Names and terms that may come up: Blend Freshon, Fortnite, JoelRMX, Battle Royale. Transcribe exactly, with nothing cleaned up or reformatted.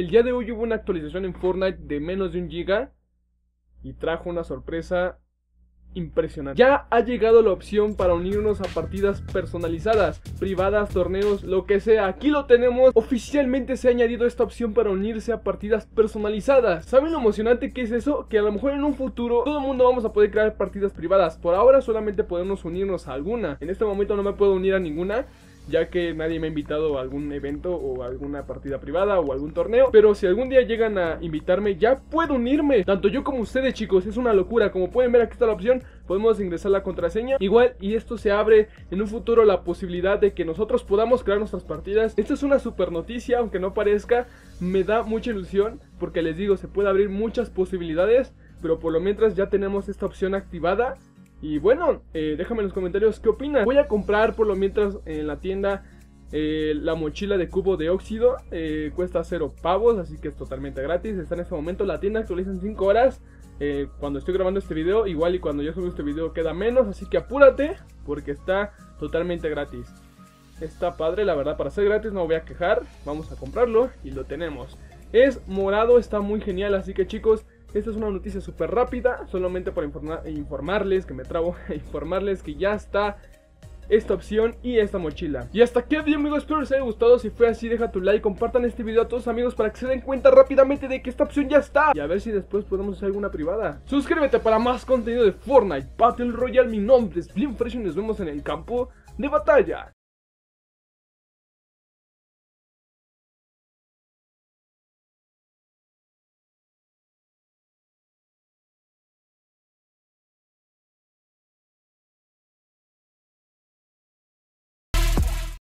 El día de hoy hubo una actualización en Fortnite de menos de un giga y trajo una sorpresa impresionante. Ya ha llegado la opción para unirnos a partidas personalizadas, privadas, torneos, lo que sea. Aquí lo tenemos. Oficialmente se ha añadido esta opción para unirse a partidas personalizadas. ¿Saben lo emocionante que es eso? Que a lo mejor en un futuro todo el mundo vamos a poder crear partidas privadas. Por ahora solamente podemos unirnos a alguna. En este momento no me puedo unir a ninguna, ya que nadie me ha invitado a algún evento o a alguna partida privada o algún torneo. Pero si algún día llegan a invitarme, ya puedo unirme, tanto yo como ustedes, chicos. Es una locura. Como pueden ver, aquí está la opción. Podemos ingresar la contraseña igual, y esto se abre en un futuro la posibilidad de que nosotros podamos crear nuestras partidas. Esta es una super noticia, aunque no parezca. Me da mucha ilusión porque les digo, se puede abrir muchas posibilidades, pero por lo mientras ya tenemos esta opción activada. Y bueno, eh, déjame en los comentarios qué opinas. Voy a comprar por lo mientras en la tienda eh, la mochila de cubo de óxido. eh, Cuesta cero pavos, así que es totalmente gratis. Está en este momento, la tienda actualiza en cinco horas. eh, Cuando estoy grabando este video, igual y cuando yo subo este video queda menos, así que apúrate porque está totalmente gratis. Está padre, la verdad, para ser gratis no me voy a quejar. Vamos a comprarlo y lo tenemos. Es morado, está muy genial, así que chicos, esta es una noticia súper rápida, solamente para informar, informarles, que me trabo, informarles que ya está esta opción y esta mochila. Y hasta aquí el video, amigos, espero les haya gustado. Si fue así, deja tu like, compartan este video a todos amigos para que se den cuenta rápidamente de que esta opción ya está. Y a ver si después podemos hacer alguna privada. Suscríbete para más contenido de Fortnite, Battle Royale. Mi nombre es Blend Freshon y nos vemos en el campo de batalla.